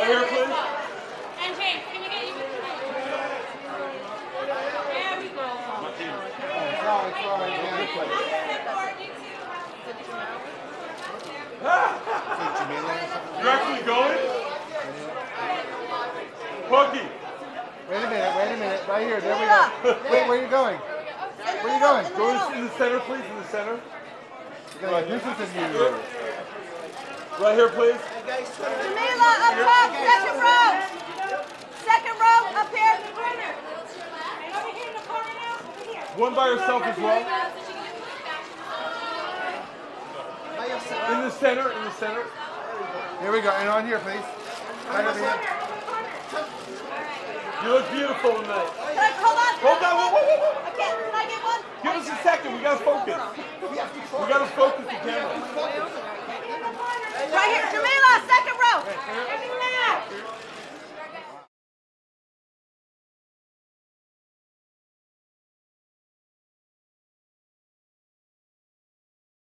Claire, please. And James, can you get you? There we go. You're actually going? Pookie. Wait a minute, right here, there we go. Wait, where are you going? Where are you going? Go in the center, please, in the center. Right, this is a new year. Right here, please. Jameela, up top, second row. Second row, up here in the corner. And over here in the corner now, over here. One by herself as well. In the center. Here we go, and on here, please. Right over here. You look beautiful tonight. Hold on, whoa. Can I get one? Give us a second, we gotta focus. We gotta focus the camera. Right here, Jameela, second row.